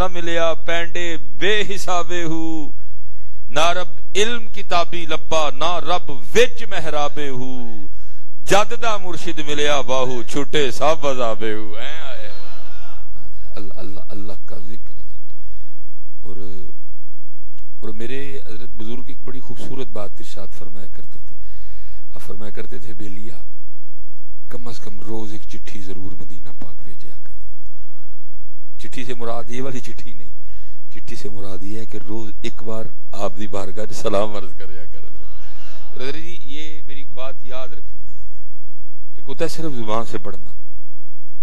न मिलया पैंडे बेहिसाबे हु, ना रब इल्म किताबी लब्बा ना रब विच महराबे हु, जद दा मुर्शिद मिलया बाहू छुटे सब अजाबे हु। अल्लाह अल्लाह का जिक्र। और मेरे हजरत बुजुर्ग एक बड़ी खूबसूरत बात इरशाद फरमाया करते थे, फरमाया करते थे, बेलिया कम अज कम रोज एक चिट्ठी जरूर मदीना पाक भेजा कर। चिट्ठी से मुराद ये वाली चिट्ठी नहीं, चिट्ठी से मुराद ये है कि रोज एक बार आप दी बारगाह में सलाम अर्ज कर जाया कर। ब्रदर जी ये मेरी बात याद रखनी है, एक होता है सिर्फ जुबान से पढ़ना,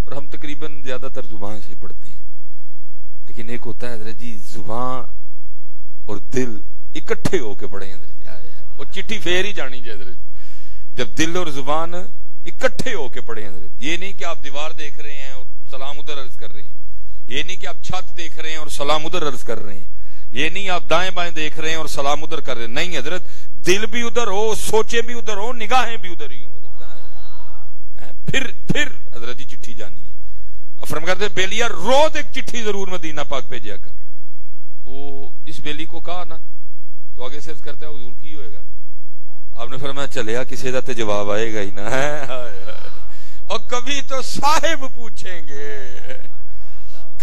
और हम तकरीबन ज्यादातर जुबान से पढ़ते हैं, लेकिन एक होता है हजरत जी जुबान और दिल इकट्ठे होके पढ़े। हजरत जी और चिट्ठी फेर ही जानी चाहिए हजरत जी, जब दिल और जुबान इकट्ठे होके पढ़े। हजरत ये नहीं कि आप दीवार देख रहे हैं और सलाम उधर अर्ज कर रहे हैं, ये नहीं कि आप छत देख रहे हैं और सलाम उधर अर्ज कर रहे हैं, ये नहीं आप दाएं बाएं देख रहे हैं और सलाम उधर कर रहे हैं, नहीं हजरत दिल भी उधर हो, सोचे भी उधर हो, निगाहें भी उधर ही हो। फिर हजरत जी चिट्ठी जानी है। फरम करते बेलिया रोज एक चिट्ठी जरूर मदीना पाक भेजा कर। वो इस बेली को कहा ना तो आगे से अर्ज करता है हुजूर की होएगा। आपने फरमाया चलिया किसी का तो जवाब आएगा ही ना, और कभी तो साहिब पूछेंगे,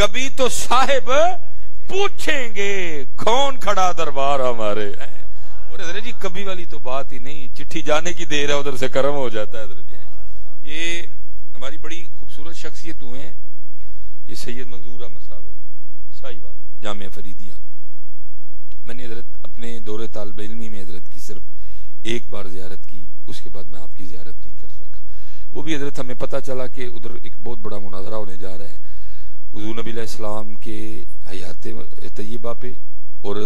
कभी तो साहिब पूछेंगे कौन खड़ा दरबार हमारे। और हजरत जी कभी वाली तो बात ही नहीं, चिट्ठी जाने की देर है उधर से कर्म हो जाता है। हजरत जी ये हमारी बड़ी खूबसूरत शख्सियत हुए हैं, ये सैयद मंजूर अहमद साहब साहिवाल जामिया फरीदिया। मैंने हजरत अपने दौरे तालिब इल्मी में हजरत की सिर्फ एक बार ज़ियारत की, उसके बाद मैं आपकी ज़ियारत नहीं कर सका। वो भी हजरत हमें पता चला कि उधर एक बहुत बड़ा मुनाजरा होने जा रहा है हुजूर नबी अलैहिस्सलाम के हयात तय्यबा पे, और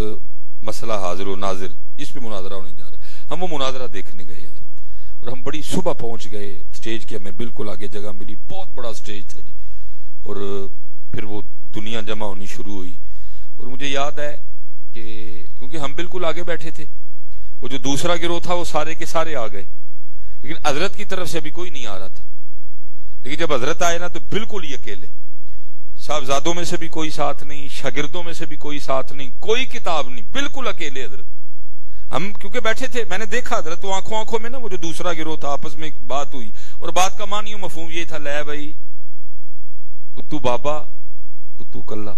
मसला हाजिर व नाजिर इस पे मुनाजरा होने जा रहा है। हम वो मुनाजरा देखने गए हजरत, और हम बड़ी सुबह पहुंच गए। स्टेज के हमें बिल्कुल आगे जगह मिली, बहुत बड़ा स्टेज था जी। और फिर वो दुनिया जमा होनी शुरू हुई, और मुझे याद है कि क्योंकि हम बिल्कुल आगे बैठे थे, वो जो दूसरा गिरोह था वो सारे के सारे आ गए, लेकिन हजरत की तरफ से अभी कोई नहीं आ रहा था। लेकिन जब हजरत आए ना तो बिल्कुल ही अकेले, साहबजादों में से भी कोई साथ नहीं, शागिर्दों में से भी कोई साथ नहीं, कोई किताब नहीं, बिल्कुल अकेले हजरत। हम क्योंकि बैठे थे, मैंने देखा हजरत तो आंखों आंखों में ना वो जो दूसरा गिरोह था आपस में बात हुई, और बात का मानियो मफहूम ये था, ले भाई तू बाबा तू कला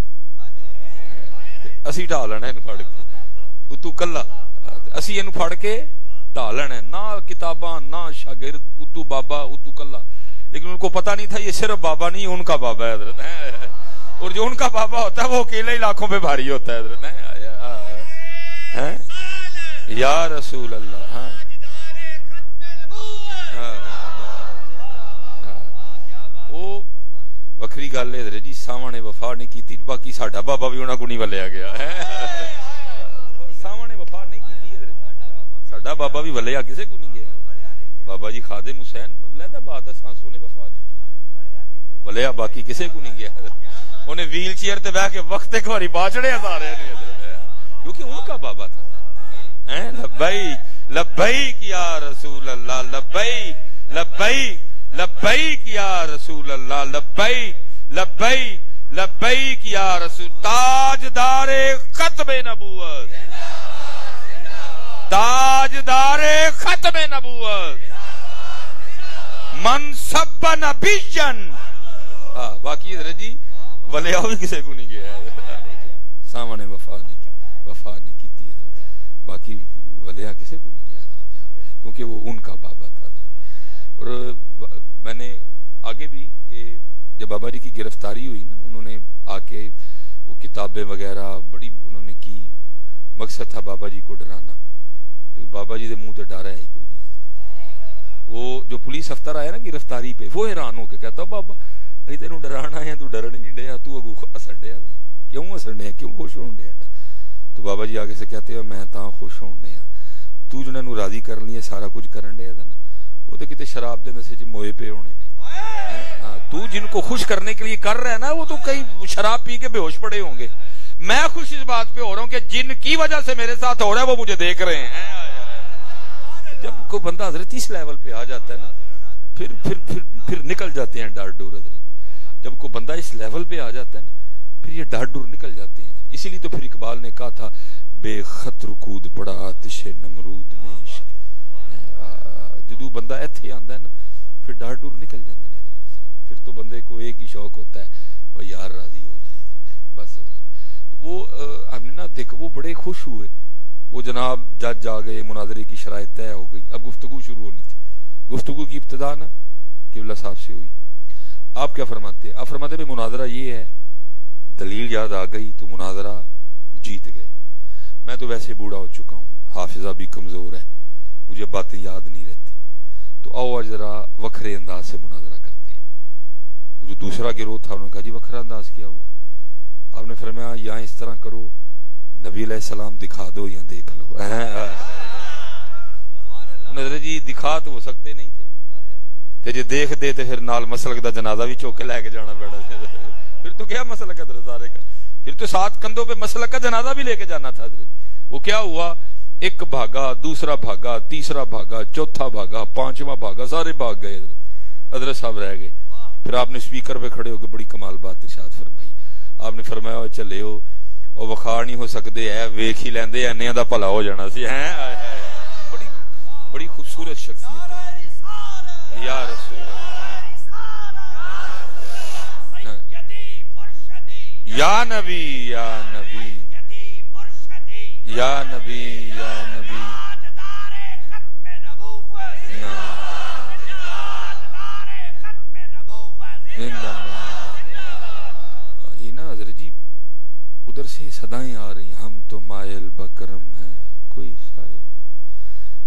असी ढा लेना, तू कला असी इन फड़ के ढा लेना, ना किताबा ना शागिर्द, तू बाबा तू कला। लेकिन उनको पता नहीं था ये सिर्फ बाबा नहीं, उनका बाबा है हजरत है, और जो उनका बाबा होता है वो अकेले इलाकों पे भारी होता है हजरत है। या रसूल अल्लाह, हाँ वखरी गल है जी, सामने वफा नहीं की, बाकी साडा बाबा भी उन्होंने को नहीं वलिया गया है। सामने वफा नहीं की, साडा बाबा भी वलिया किसी को नहीं गया। बाबा जी खादिम हुसैन लहदा बात है, सांसों ने वफा नहीं वलिया, बाकी किसी को नहीं गया। उन्हें व्हील चेयर ते बह के वक्त एक बारी बाचड़े सारे ने, क्योंकि उनका बाबा था। लब्बैक लब्बैक या रसूल अल्लाह, लब्बैक लब्बैक लब्बैक या रसूल अल्लाह, लब्बैक लब्बैक लब्बैक या रसूल। ताजदारे खत्मे नबूवत, ताजदारे खत्मे नबूवत, मनसब नबीजन। हाँ बाकी रजी वलिया भी किसी को नहीं गया, सामने वफा नहीं की, बाकी वलिया किसी को नहीं गया क्योंकि वो उनका बाबा था। और मैंने आगे भी कि जब बाबा जी की गिरफ्तारी हुई ना, उन्होंने आके वो किताबें वगैरह बड़ी उन्होंने की, मकसद था बाबा जी को डराना, लेकिन बाबा जी के मुंह तो डरा ही कोई नहीं। वो जो पुलिस अफसर आया ना गिरफ्तारी पे, वो हैरान होकर कहता बाबा अरे तेन डराना है, तू डरने नहीं डया, तू अगू हसन डया, क्यों हसन डया, क्यों खुश होने डया। तो बाबा जी आगे से कहते हैं मैं तो खुश होने डया, तू जिन्होंने राजी कर लिया सारा कुछ करन डया था ना, वो तो कितने शराब के नशे मोए पे होने ने। तू जिनको खुश करने के लिए कर रहा है ना, वो तो कहीं शराब पी के बेहोश पड़े होंगे। मैं खुश इस बात पे हो रहा हूँ कि जिनकी वजह से मेरे साथ हो रहा है वो मुझे देख रहे हैं। जब कोई बंदा हजरत इस लेवल पे आ जाता है ना, फिर निकल जाते हैं डार डोर हजरत। जब कोई बंदा इस लेवल पे आ जाता है ना, फिर ये डाढ़ निकल जाते हैं। इसीलिए तो फिर इकबाल ने कहा था, बेखत रकूद पड़ा आतिशे नमरूद में इश्क। जदू बंदा इत्थे आंदा है ना, फिर डाढ़ निकल जाते हैं। फिर तो बंदे को एक ही शौक होता है, वो यार राजी हो जाए बस। वो हमने ना देखा, वो बड़े खुश हुए। वो जनाब जज आ गए, मुनाजरे की शराय तय हो गई। अब गुफ्तगू शुरू होनी थी। गुफ्तगू की इब्तदा ना किबला साहब से हुई। आप क्या फरमाते हैं? आप फरमाते हैं मुनाजरा ये है, दलील याद आ गई तो मुनाजरा जीत गए। मैं तो वैसे बूढ़ा हो चुका हूँ, हाफिजा भी कमज़ोर है, मुझे बातें याद नहीं रहती। तो आओ आज जरा वखरे अंदाज से मुनाजरा करते हैं। वो जो दूसरा गिरोह था उन्होंने कहा जी वखरा अंदाज क्या हुआ? आपने फरमाया या इस तरह करो, नबी अलैहिस्सलाम दिखा दो या देख लो। नजर जी दिखा तो हो सकते नहीं थे, ते जे देख दे तो फिर नाल मसलक का जनाजा भी चौके लैके जाना पैना। फिर तो क्या मसलक है दरबारे का? फिर तो सात कंधों पे मसलक का जनाजा भी लेके जाना था। वो क्या हुआ? एक भागा, दूसरा भागा, तीसरा भागा, चौथा भागा, पांचवा भागा, सारे भाग गए, हजरत साहब रह गए। फिर आपने स्पीकर पे खड़े होकर बड़ी कमाल बात इरशाद फरमाई। आपने फरमाया चले हो और वखार नहीं हो सकते है, वेख ही लेंदे इन्हां दा भला हो जाना सी। हैं बड़ी बड़ी खूबसूरत शख्सियत या रसूल या नबी या नबी या नबी या नबी। ये ना हजरत जी उधर से सदाएं आ रही, हम तो मायल बकरम है कोई शायर।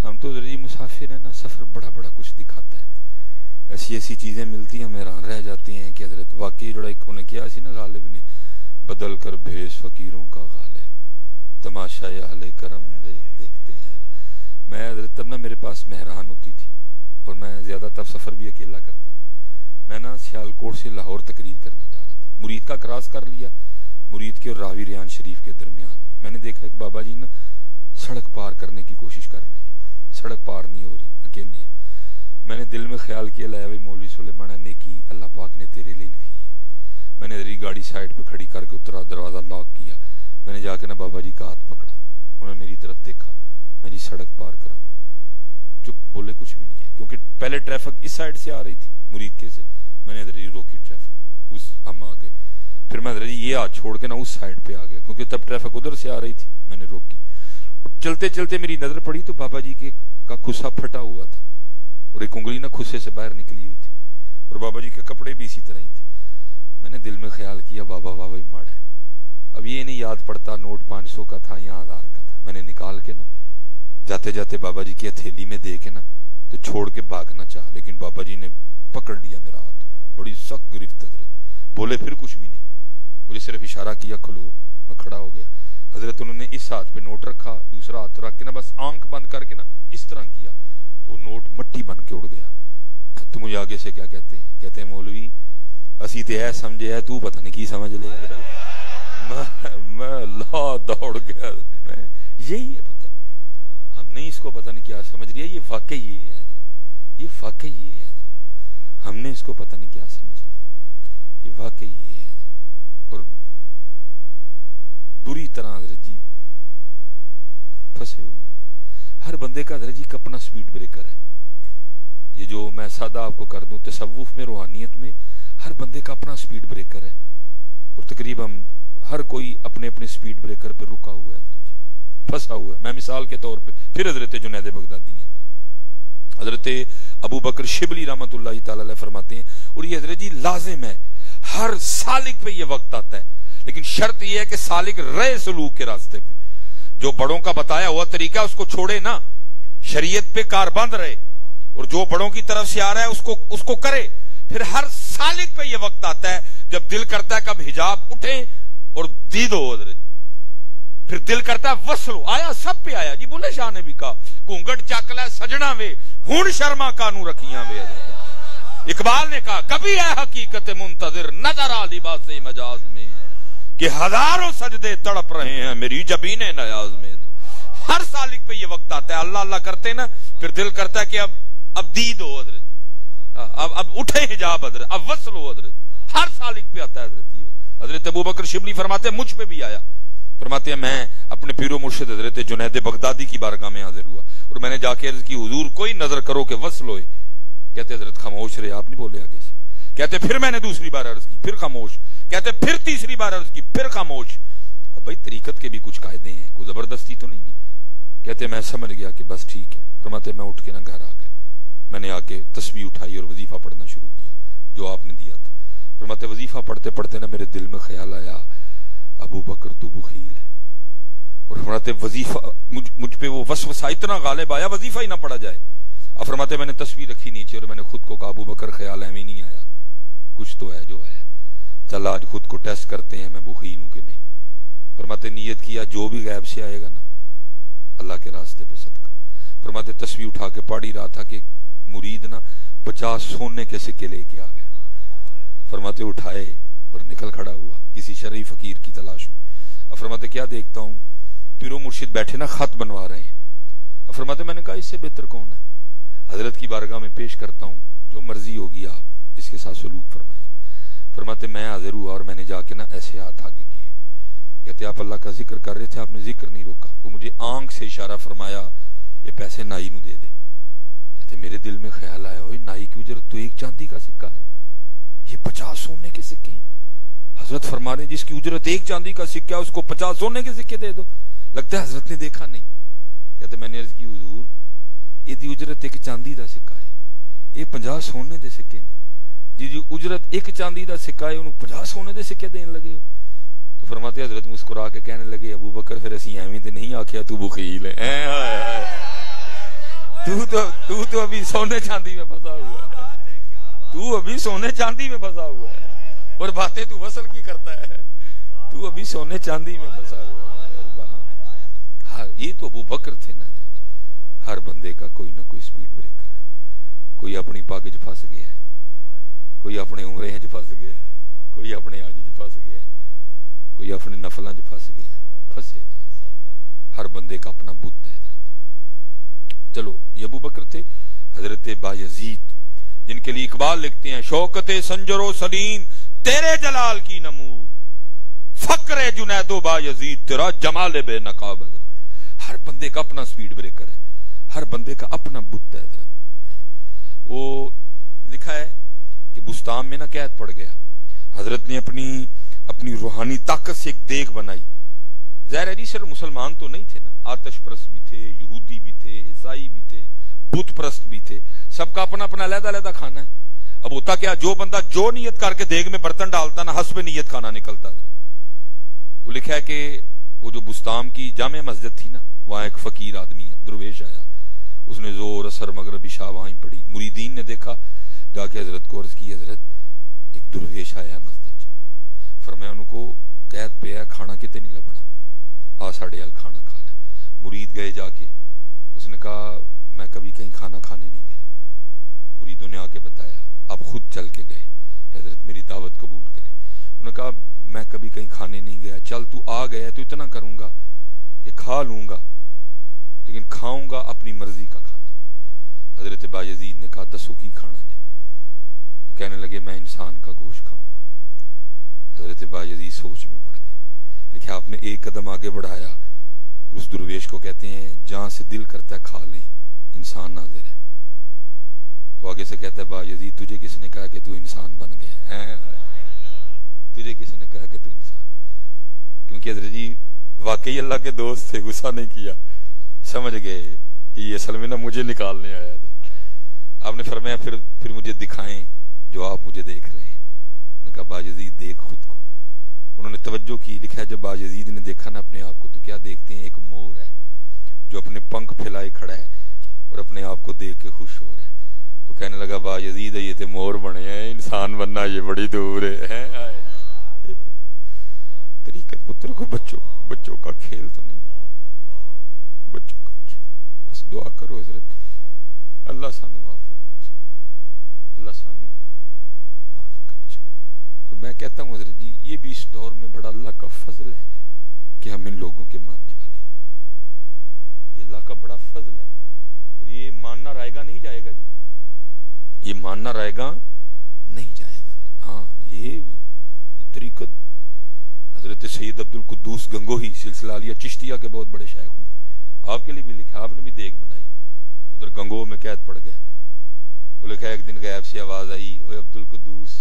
हम तो हजरत जी मुसाफिर है ना, सफर बड़ा बड़ा कुछ दिखाता है। ऐसी ऐसी चीजें मिलती हैं, हैरान रह जाती हैं कि हजरत वाकई जोड़ा एक उन्हें किया सी ना गालिब ने, बदल कर भेष फकीरों का गालिब, तमाशा अहले करम देखते हैं। मैं हजरत तब ना मेरे पास मेहरान होती थी और मैं ज्यादा तब सफर भी अकेला करता। मैं ना सियालकोट से लाहौर तकरीर करने जा रहा था, मुरीद का क्रॉस कर लिया। मुरीद के और रावी रियान शरीफ के दरमियान में मैंने देखा कि बाबा जी ना सड़क पार करने की कोशिश कर रहे हैं, सड़क पार नहीं हो रही, अकेले हैं। मैंने दिल में ख्याल किया लाया भाई मौलवी सुलेमान नेकी अल्लाह पाक ने तेरे लिए लिखी है। मैंने हजरी गाड़ी साइड पे खड़ी करके उतरा, दरवाज़ा लॉक किया। मैंने जाके ना बाबा जी का हाथ पकड़ा, उन्होंने मेरी तरफ देखा, मेरी सड़क पार करावा। चुप, बोले कुछ भी नहीं है, क्योंकि पहले ट्रैफिक इस साइड से आ रही थी मुरीद के से। मैंने हजरी रोकी ट्रैफिक, उस हम आ गए। फिर मैं हजरी ये हाथ छोड़ के ना उस साइड पर आ गया, क्योंकि तब ट्रैफिक उधर से आ रही थी। मैंने रोकी और चलते चलते मेरी नज़र पड़ी तो बाबा जी के का खुसा फटा हुआ था और एक उंगली ना खुसे से बाहर निकली हुई थी और बाबा जी के कपड़े भी इसी तरह ही थे। मैंने दिल में ख्याल किया बाबा बाबा ही माड़ा है। अब ये नहीं याद पड़ता नोट 500 का था या 1000 का था। मैंने निकाल के ना जाते जाते बाबा जी की हथेली में दे के ना तो छोड़ के भागना चाहा, लेकिन बाबा जी ने पकड़ लिया मेरा हाथ, बड़ी सख्त गिरफ्त। हजरत बोले फिर कुछ भी नहीं, मुझे सिर्फ इशारा किया खुलो। मैं खड़ा हो गया। हजरत उन्होंने इस हाथ पे नोट रखा, दूसरा हाथ रख के ना बस आंख बंद करके ना इस तरह किया तो नोट मट्टी बन के उड़ गया। तो मुझे आगे से क्या कहते हैं? कहते हैं मौलवी असी तो ऐ समझे है, तू पता नहीं की समझ ले। मैं ला दौड़ गया। यही है पुत्र, हमने इसको पता नहीं क्या समझ लिया, ये वाकई ये है, ये वाकई ये है। हमने इसको पता नहीं क्या समझ लिया, ये वाकई ये है। और बुरी तरह हजरत जी फंसे हुए। हर बंदे का हजरत जी का अपना स्पीड ब्रेकर है। ये जो मैं सादा आपको कर दूं, तसव्वुफ में, रूहानियत में हर बंदे का अपना स्पीड ब्रेकर है। और तकरीबन हर कोई अपने अपने स्पीड ब्रेकर पर रुका हुआ है, फंसा हुआ है। मैं मिसाल के तौर पे फिर हजरत जुनैद बगदादी हैं, हजरत अबू बकर शिबली रहमतुल्लाह तआला अलैह फरमाते हैं, और ये हजरत जी लाजिम है, हर सालिक पे ये वक्त आता है। लेकिन शर्त यह है कि सालिक रहे सलूक के रास्ते पे, जो बड़ों का बताया हुआ तरीका उसको छोड़े ना, शरीयत पे कारबंद रहे, और जो बड़ों की तरफ से आ रहा है उसको करे। फिर हर सालिक पे ये वक्त आता है जब दिल करता है कब हिजाब उठे और दीद हो। फिर दिल करता है वसलो, आया सब पे आया जी। बुले शाह ने भी कहा घूंघट चाकला सजना वे हूं शर्मा कानू रखिया वे। इकबाल ने कहा कभी है हकीकत मुंतजर नजर आ लिबास मजाज में, कि हजारों सजदे तड़प रहे हैं मेरी जबीने नयाज में। हर सालिक पे ये वक्त आता है, अल्लाह अल्लाह करते ना, फिर दिल करता है कि अब दीद हो हजरत जी, अब उठे हिजाब हजरत, अब वसल हो हजरत। हर सालिक पे आता है हजरत जी। हजरत अबू बकर शिबली फरमाते मुझ पे भी आया। फरमाते हैं मैं अपने पीरो मुर्शिद हजरत जुनैद बगदादी की बारगाह में हाजिर हुआ और मैंने जाके अर्ज की हुजूर कोई नजर करो के वसल होए। कहते हजरत खामोश रहे, आप नहीं बोले आगे से। कहते फिर मैंने दूसरी बार अर्ज की, फिर खामोश। कहते फिर तीसरी बार अर्ज की, फिर खामोश। अब भाई तरीकत के भी कुछ कायदे हैं, कोई जबरदस्ती तो नहीं है। कहते मैं समझ गया कि बस ठीक है। फरमाते मैं उठ के ना घर आ गया, मैंने आके तस्बीह उठाई और वजीफा पढ़ना शुरू किया जो आपने दिया था। फरमाते वजीफा पढ़ते पढ़ते ना मेरे दिल में ख्याल आया अबू बकर तो बखील है। और फरमाते वजीफा मुझ पे वो वसवसा इतना गालिब आया वजीफा ही ना पढ़ा जाए। अब फरमाते मैंने तस्वीर रखी नीचे और मैंने खुद को कहा अबू बकर ख्याल है नहीं आया, कुछ तो है जो आया, चल आज खुद को टेस्ट करते हैं मैं बखील हूं कि नहीं। फरमाते नीयत किया जो भी गैब से आएगा ना अल्लाह के रास्ते पे सदका। फरमाते तस्वीर उठा के पढ़ ही रहा था कि मुरीद ना 50 सोने के सिक्के लेके आ गया। फरमाते उठाए और निकल खड़ा हुआ किसी शरई फकीर की तलाश में। अब फरमाते क्या देखता हूँ पीरो मुर्शिद बैठे ना खत बनवा रहे हैं। अब फरमाते मैंने कहा इससे बेहतर कौन है, हजरत की बारगाह में पेश करता हूँ, जो मर्जी होगी आप इसके साथ सलूक फरमाएंगे। फरमाते मैं हाजिर हुआ और मैंने जाके ना ऐसे हाथ आगे किए। कहते आप अल्लाह का जिक्र कर रहे थे, आपने जिक्र नहीं रोका। वो मुझे आंख से इशारा फरमाया ये पैसे नाई नू दे दे। कहते मेरे दिल में ख्याल आया हुई नाई की उजरत तो एक चांदी का सिक्का है, ये 50 सोने के सिक्के हैं। हजरत फरमा रहे जिसकी उजरत एक चांदी का सिक्का है उसको 50 सोने के सिक्के दे दो। लगता है हजरत ने देखा नहीं। कहते मैंने अर्ज की हुजूर यदि उजरत एक चांदी का सिक्का है ये 50 सोने के सिक्के ने जी उजरत एक चांदी का सिक्का है उन्होंने 50 सोने के सिक्के देने लगे हो। तो फरमाते हजरत मुस्कुरा के कहने लगे अबू बकर फिर असी एवं तो नहीं आख्या तू बखील है, तू तो अभी सोने चांदी में फंसा हुआ है, तू अभी सोने चांदी में फंसा हुआ है और बातें तू वसल की करता है, तू अभी सोने चांदी में फंसा हुआ है। हाँ ये तो अबू बकर थे ना। हर बंदे का कोई ना कोई स्पीड ब्रेकर है, कोई अपनी पग च फस गया है, कोई अपने उमरे च फस गया है, कोई अपने हज च फस गया है, कोई अपने नफलों च फस गया है। फसे हर बंदे का अपना बुत है। चलो ये अबू बकर थे हजरत बायजीद जिनके लिए इकबाल लिखते हैं शौकते संजरो सलीम तेरे जलाल की नमूद फक्रे जुनैदो बायजीद तेरा जमाले बे नकाब। हर बंदे का अपना स्पीड ब्रेकर है, हर बंदे का अपना बुत है। वो लिखा है कि बुस्तान में ना कैद पड़ गया। हजरत ने अपनी अपनी रूहानी ताकत से एक देख बनाई। ज़ाहिर है जी सिर्फ मुसलमान तो नहीं थे ना, आतश परस्त भी थे, यहूदी भी थे, ईसाई भी थे, बुत परस्त भी थे। सबका अपना अपना अलहदा अलहदा खाना है। अब होता क्या जो बंदा जो नीयत करके देग में बर्तन डालता ना हस्बे नीयत खाना निकलता। वो लिखा है कि वो जो बुस्ताम की जामे मस्जिद थी ना वहां एक फकीर आदमी है दरवेश आया, उसने जोर असर मगरब इशा वहीं पड़ी। मुरीदीन ने देखा, जाके हजरत को अर्ज की हजरत एक दरवेश आया मस्जिद। फरमाया उनको कैद पे है खाना कितने नहीं लबना आ साढ़े हाल खाना खा लें। मुरीद गए जाके, उसने कहा मैं कभी कहीं खाना खाने नहीं गया। मुरीदों ने आके बताया आप खुद चल के गए, हजरत मेरी दावत कबूल करें। उन्होंने कहा मैं कभी कहीं खाने नहीं गया, चल तू आ गया तो इतना करूंगा कि खा लूंगा लेकिन खाऊंगा अपनी मर्जी का खाना। हजरत बायजीद ने कहा दसो की खाना जे। वो कहने लगे मैं इंसान का गोश्त खाऊंगा। हजरत बायजीद सोच में पड़ गए। लिखा आपने एक कदम आगे बढ़ाया, उस दुर्वेश को कहते हैं जहां से दिल करता है खा ले, इंसान नाजिर है। वो आगे से कहता है बायजीद तुझे किसने कहा कि तू इंसान बन गया है, तुझे किसने कहा कि तू इंसान। क्योंकि हजरत जी वाकई अल्लाह के दोस्त थे, गुस्सा नहीं किया, समझ गए कि ये असल में ना मुझे निकालने आया था। आपने फरमाया फिर मुझे दिखाएं जो आप मुझे देख रहे हैं। उन्होंने कहा बायजीद देख खुद को। उन्होंने तवज्जो की। लिखा है जब बायजीद ने देखा ना अपने आप को तो क्या देखते हैं एक मोर है जो अपने पंख फैलाए खड़ा है और अपने आप को देख के खुश हो रहा है। वो कहने लगा बायजीद ये तो मोर बने हैं, इंसान बनना ये बड़ी दूर है। तरीकत पुत्र को बच्चों का खेल तो नहीं, बच्चों का खेल। बस दुआ करो हजरत अल्लाह सानू माफ कर दे, अल्लाह सानू माफ कर दे। और मैं कहता हूँ हजरत जी ये भी इस दौर में बड़ा अल्लाह का फजल है कि हम इन लोगों के मानने वाले हैं। ये अल्लाह का बड़ा फजल है। और ये मानना रहेगा नहीं जाएगा जी, ये मानना रहेगा नहीं जाएगा। हाँ ये तरीकत हजरत सैयद अब्दुल कुद्दूस गंगोही सिलसिला आलिया चिश्तिया के बहुत बड़े शायख हुए हैं, आपके लिए भी लिखा, आपने भी देख बनाई। उधर गंगोह में कैद पड़ गया, वो लिखा एक दिन गायब से आवाज आई, ओ अब्दुल कुद्दूस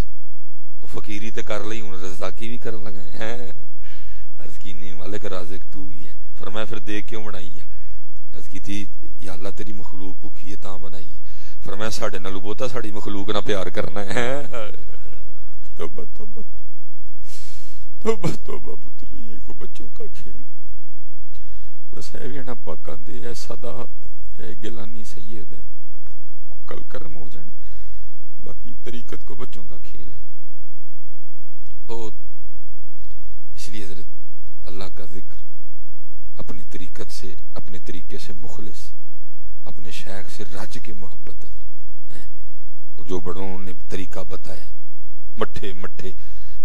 वो फकीरी तो कर ली हूं रजाकी भी करन लगा है, हजकीनी मालिक राज़िक तू ही है। फरमाया फिर देख क्यों बनाई है? हजकी थी या अल्लाह तेरी मखलूक भुखी है ता बनाई है। फरमाया साढ़े नाल बहुता साड़ी मखलूक ना प्यार करना है। तौबा तौबा तौबा तौबा पुत्र, ये को बच्चों का खेल बस है भी ना पक्का दे है सदा है गिलानी सैयद है, कल कर्म हो जाने बाकी तरीकत को बच्चों का खेल है। तो इसलिए हजरत अल्लाह का जिक्र अपनी तरीकत से, अपने तरीके से मुखलिस, अपने शेख से राज की मोहब्बत है। और जो बड़ों ने तरीका बताया, मट्ठे मट्ठे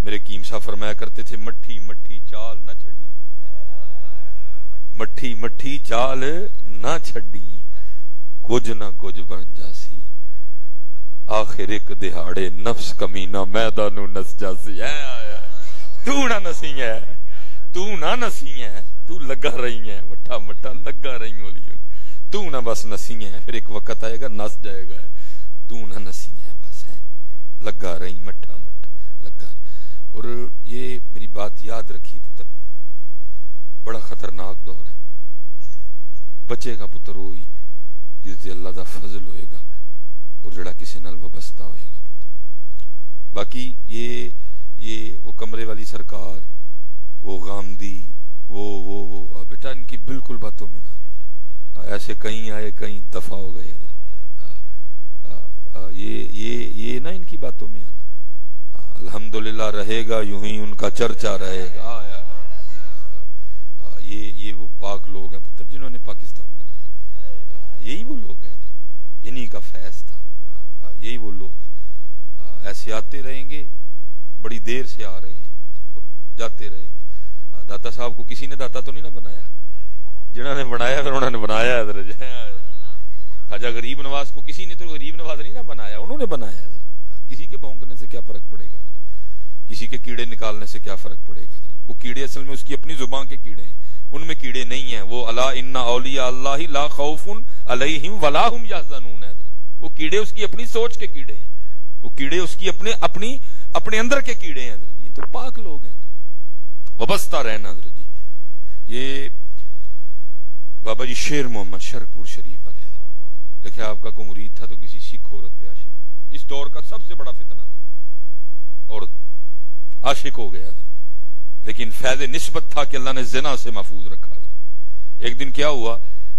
मेरे कीम साहब फरमाया करते थे, मट्ठी मट्ठी चाल ना छड़ी, मट्ठी मट्ठी चाल ना छड़ी, कुछ ना कुछ बन जासी, आखिर एक दिहाड़े नफ्स कमीना मैदा नू नस जासी। तू ना नसी है, तू ना नसी है, तू लगा रही है मट्ठा मट्ठा लगा रही होली, तू ना बस नसी है, फिर एक वक्त आएगा नस जाएगा। तू ना नसी है बस है लगा रही मट्ठा मट्ठा लगा रही। और ये मेरी बात याद रखी पुत्र, बड़ा खतरनाक दौर है। बचेगा पुत्र वो ही जिससे अल्लाह का फजल होएगा और जड़ा किसी नाल वाबस्ता होएगा पुत्र। बाकी ये वो कमरे वाली सरकार, वो गामदी, वो बेटा इनकी बिल्कुल बातों में ना, ऐसे कहीं आए कहीं दफा हो गए। ये ना इनकी बातों में आना, अल्हम्दुलिल्लाह रहेगा यूं ही उनका चर्चा रहेगा। ये वो पाक लोग हैं पुत्र जिन्होंने पाकिस्तान बनाया, यही वो लोग हैं, इन्हीं का फैज था, यही वो लोग हैं। ऐसे आते रहेंगे, बड़ी देर से आ रहे हैं और जाते रहेंगे। दाता साहब को किसी ने दाता तो नहीं ना बनाया, जिन्होंने बनाया फिर उन्होंने बनाया। खाजा गरीब नवाज को किसी ने तो गरीब नवाज नहीं ना बनाया, उन्होंने बनाया। किसी के भौंकने से क्या फर्क पड़ेगा, किसी के कीड़े निकालने से क्या फर्क पड़ेगा। वो कीड़े असल में उसकी अपनी जुबान के कीड़े हैं, उनमें कीड़े नहीं है। वो अला इन्ना औलिया अल्लाह ला खौफुन अलैहिम वला हुम यहज़नून, वो कीड़े उसकी अपनी सोच के कीड़े हैं, वो कीड़े उसकी अपने अंदर के कीड़े हैं। ये तो पाक लोग हैं, वाबस्ता रहना जी। ये बाबा जी शेर मोहम्मद शरकपुर शरीफ वाले हैं, देखिए आपका कोई मुरीद था तो किसी सिख औरत पे आशिक हो गया। इस दौर का सबसे बड़ा फितना औरत आशिक हो गया, लेकिन फैज़ निस्बत था कि अल्लाह ने ज़िना से महफूज रखा। एक दिन क्या हुआ,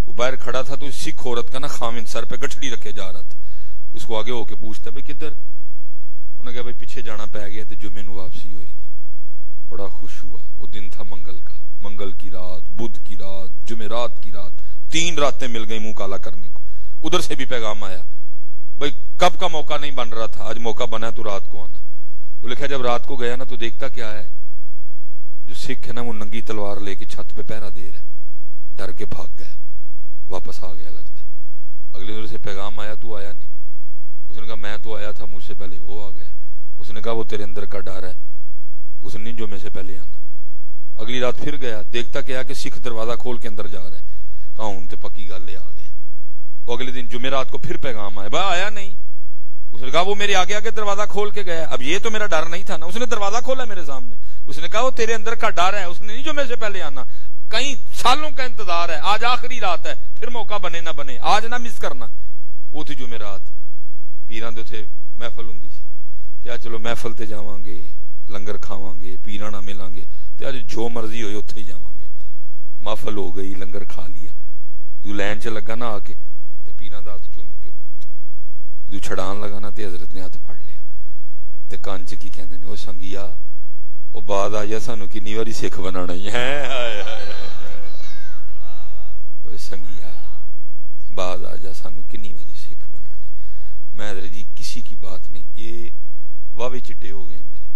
वो बाहर खड़ा था तो सिख औरत का ना खामिन सर पे गठड़ी रखे जा रहा था, उसको आगे होके पूछता भाई किधर, उन्होंने कहा भाई पीछे जाना पै गया तो जुम्मे को वापसी होगी। बड़ा खुश हुआ, वो दिन था मंगल का, मंगल की रात, बुध की रात, जुमेरात की रात, 3 रातें मिल गई मुंह काला करने को। उधर से भी पैगाम आया भाई कब का मौका नहीं बन रहा था, आज मौका बना तो रात को आना। वो लिखा जब रात को गया ना तो देखता क्या है, जो सिख है ना वो नंगी तलवार लेके छत पे पहरा दे रहा है, डर के भाग गया, वापस आ गया लगता है। अगले दिन उसे पैगाम आया, तू आया नहीं। उसने कहा मैं तो आया था, मुझसे पहले वो आ गया। उसने कहा वो तेरे अंदर का डर है, उसने नहीं जुम्मे से पहले आना। अगली रात फिर गया, देखता क्या कि सिख दरवाजा खोल के अंदर जा रहा है, कहा हूं तो पक्की गल ले आ गया। वो अगले दिन जुम्मे रात को फिर पैगाम आया, बा आया नहीं। उसने कहा वो मेरे आगे आगे दरवाजा खोल के गया, अब ये तो मेरा डर नहीं था ना, उसने दरवाजा खोला मेरे सामने। उसने कहा वो तेरे अंदर का डर है, उसने नहीं जुम्मे से पहले आना, कई सालों का इंतजार है, आज आखिरी रात है, फिर मौका बने ना बने, आज ना मिस करना। वो थी जुम्मे रात, पीरां दे उत्थे महफल हुंदी सी, क्या चलो महफल ते जावांगे, लंगर खावांगे, पीरां नाल मिलांगे, ते अज जो मर्जी होए उत्थे ही जावांगे। महफल हो गई, लंगर खा लिया, जो लैन च लगा ना आके ते पीरां दा हथ चुम के जो छड़ान लगा ना ते हजरत ने हथ फड़ लिया ते कंज की कहंदे ने, ओ संगिया ओ बाद आ जा, सानू कितनी वारी सिख बनाना ही है। ओ संगिया बाद आ जा, सानू कितनी वारी सिख बनाना है। मैं हजरत जी किसी की बात नहीं, ये वावे चिट्टे हो गए मेरे,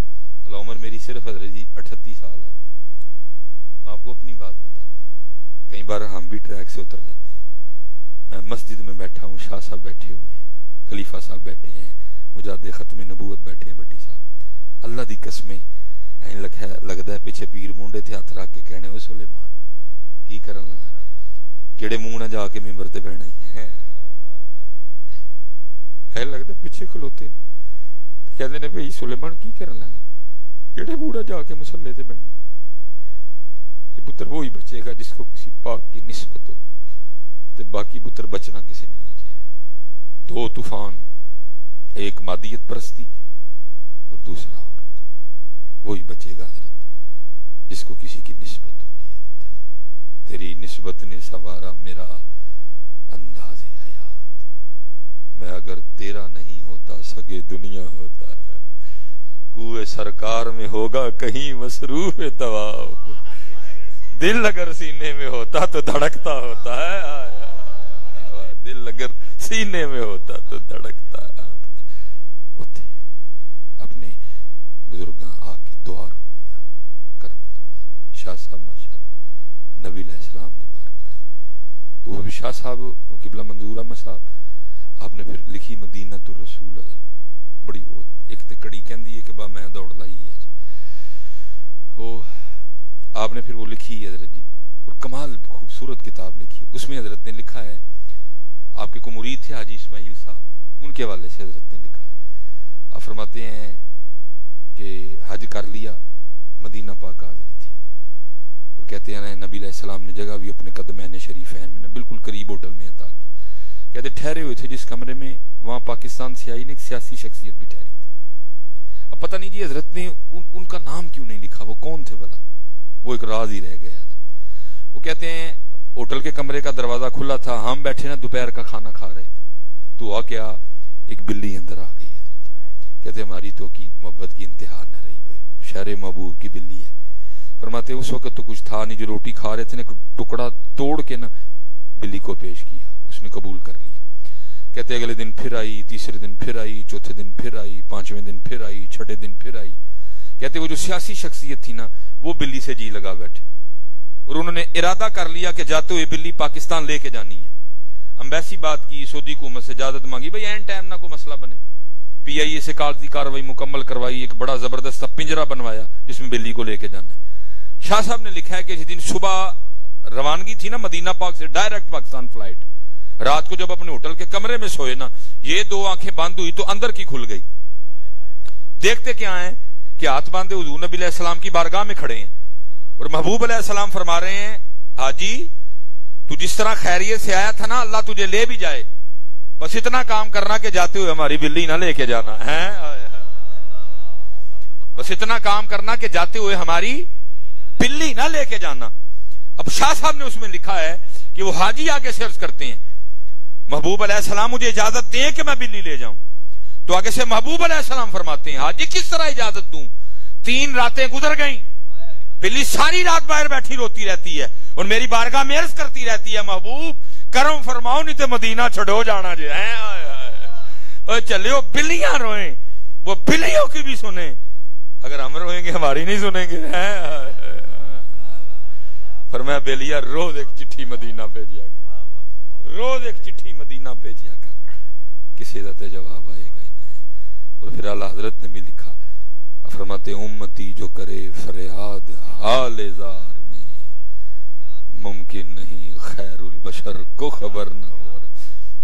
अला उम्र मेरी सिर्फ हजरत जी 38 साल है। मैं आपको अपनी बात बताता हूँ, कई बार हम भी ट्रैक से उतर जाते हैं। मैं मस्जिद में बैठा हूँ, शाह साहब बैठे हुए हैं, खलीफा साहब बैठे हैं, मुजाहिद खत्म नबूवत बैठे हैं, भट्टी साहब। अल्लाह दी कसमें लगता है पिछे पीर मुंडे थे हथ रख के कहने उस वे मान की कर किड़े मूह ना जाके मेम्बर से बहना ही लगता पिछे खलोते कहते ने भाई सुलेमान की कर लागे किड़े बूढ़ा जाके मसले से बहना। ये पुत्र वो ही बचेगा जिसको किसी पाक की निस्बत हो, तो बाकी पुत्र बचना किसी ने नहीं चाहिए। दो तूफान, एक मादियत परस्ती और दूसरा औरत। वही बचेगा हजरत जिसको किसी की निस्बत होगी। तेरी निस्बत ने संवारा मेरा अंदाजे हयात, मैं अगर तेरा नहीं होता सगे दुनिया होता है। कुए सरकार में होगा कहीं मसरूफ तवाब, दिल अगर सीने में होता तो धड़कता होता है। दिल अगर सीने में होता तो धड़कता है। अपने बुजुर्ग आके दुआ रो करम फरमाते। शाह साहब माशाअल्लाह नबी अलैहिस्सलाम की बारगाह है। वो भी शाह साहब किबला मंजूर अहमद साहब आपने फिर लिखी मदीना तो रसूल बड़ी एक तो कड़ी कहती है कि बा मैं दौड़ लाई है वो आपने फिर वो लिखी है हजरत जी। और कमाल खूबसूरत किताब लिखी, उसमें हजरत ने लिखा है आपके को मुरीद थे हाजी इस्माइल साहब, उनके हवाले से हजरत ने लिखा है। आप फरमाते हैं कि हज कर लिया मदीना पाक हाजरी थी और कहते हैं नबी अलैहिस्सलाम ने जगह भी अपने कदमैन शरीफैन में बिल्कुल करीब होटल में अता की। कहते ठहरे हुए थे जिस कमरे में वहाँ पाकिस्तान से आई ने एक सियासी शख्सियत भी ठहरी थी। अब पता नहीं जी हजरत ने उनका नाम क्यों नहीं लिखा, वो कौन थे भला, वो एक राज ही रह गया। वो कहते हैं होटल के कमरे का दरवाजा खुला था, हम बैठे ना दोपहर का खाना खा रहे थे तो आ क्या एक बिल्ली अंदर आ गई। कहते हमारी तो की मोहब्बत की इंतहा न रही, शहर महबूब की बिल्ली है। फरमाते उस वक्त तो कुछ था नहीं, जो रोटी खा रहे थे ना टुकड़ा तोड़ के ना बिल्ली को पेश किया, उसने कबूल कर लिया। कहते अगले दिन फिर आई, तीसरे दिन फिर आई, चौथे दिन फिर आई, पांचवें दिन फिर आई, छठे दिन फिर आई। कहते वो जो सियासी शख्सियत थी ना वो बिल्ली से जी लगा बैठे और उन्होंने इरादा कर लिया कि जाते हुए बिल्ली पाकिस्तान लेके जानी है। अम्बेसी बात की, सऊदी हुकूमत से इजाजत मांगी, भाई एन टाइम ना कोई मसला बने। पीआईए से कागजी कार्रवाई मुकम्मल करवाई, एक बड़ा जबरदस्त सा पिंजरा बनवाया जिसमें बिल्ली को लेके जाना है। शाह साहब ने लिखा है कि जिस दिन सुबह रवानगी थी ना मदीना पाक से डायरेक्ट पाकिस्तान फ्लाइट, रात को जब अपने होटल के कमरे में सोए ना ये दो आंखें बंद हुई तो अंदर की खुल गई। देखते क्या है कि हाथ बांधे हुजूर नबी अलैहिस्सलाम की बारगाह में खड़े हैं और महबूब अलैहिस्सलाम फरमा रहे हैं हाजी तू जिस तरह खैरियत से आया था ना अल्लाह तुझे ले भी जाए, बस इतना काम करना कि जाते हुए हमारी बिल्ली ना लेके जाना है। बस इतना काम करना कि जाते हुए हमारी बिल्ली ना लेके जाना। अब शाह साहब ने उसमें लिखा है कि वो हाजी आगे से अर्ज करते हैं महबूब अलैहिस्सलाम मुझे इजाजत दें कि मैं बिल्ली ले जाऊं, तो आगे से महबूब अलैहिस्सलाम फरमाते हैं हाजी किस तरह इजाजत दूं, 3 रातें गुजर गईं, बिल्ली सारी रात बाहर बैठी रोती रहती है और मेरी बारगाह में अर्ज करती रहती है महबूब करम फरमाओ नहीं तो मदीना छड़ो जाना जे है। चलियो बिल्लियां रोए वो बिल्लियों की भी सुने, अगर हम रोएंगे हमारी नहीं सुनेंगे। पर मैं बेलिया रोज एक चिट्ठी मदीना भेजिया कर, रोज एक चिट्ठी मदीना भेजिया कर, किसी का तो जवाब आएगा ही नहीं। और फिर आला हजरत ने भी लिखा फरमाते उम्मती जो करे फरियाद हालेजार मुमकिन नहीं खैरुल बशर को खबर ना हो।